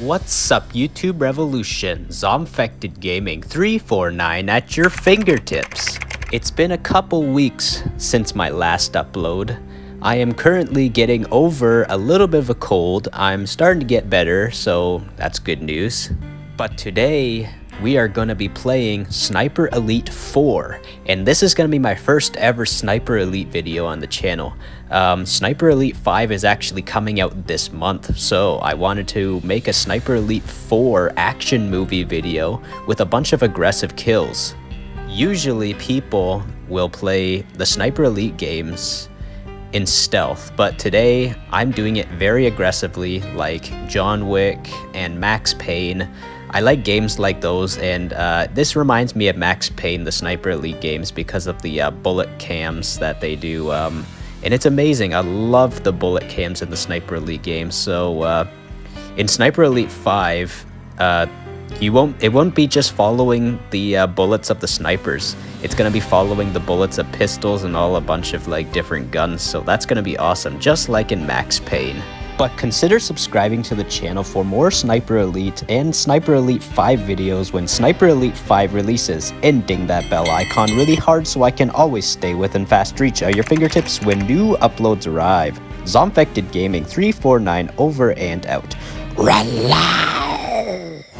What's up YouTube Revolution, Zombfected Gaming 349 at your fingertips. It's been a couple weeks since my last upload. I am currently getting over a little bit of a cold. I'm starting to get better, so that's good news. But today, we are going to be playing Sniper Elite 4, and this is going to be my first ever Sniper Elite video on the channel. Sniper Elite 5 is actually coming out this month, so I wanted to make a Sniper Elite 4 action movie video with a bunch of aggressive kills. Usually people will play the Sniper Elite games in stealth, but today I'm doing it very aggressively, like John Wick and Max Payne. I like games like those, and this reminds me of Max Payne, the Sniper Elite games, because of the bullet cams that they do, and it's amazing. I love the bullet cams in the Sniper Elite games. So in Sniper Elite 5, it won't be just following the bullets of the snipers. It's going to be following the bullets of pistols and all a bunch of like different guns, so that's going to be awesome, just like in Max Payne. But consider subscribing to the channel for more Sniper Elite and Sniper Elite 5 videos when Sniper Elite 5 releases, and ding that bell icon really hard so I can always stay within fast reach at your fingertips when new uploads arrive. Zombfected Gaming 349 over and out. Relax.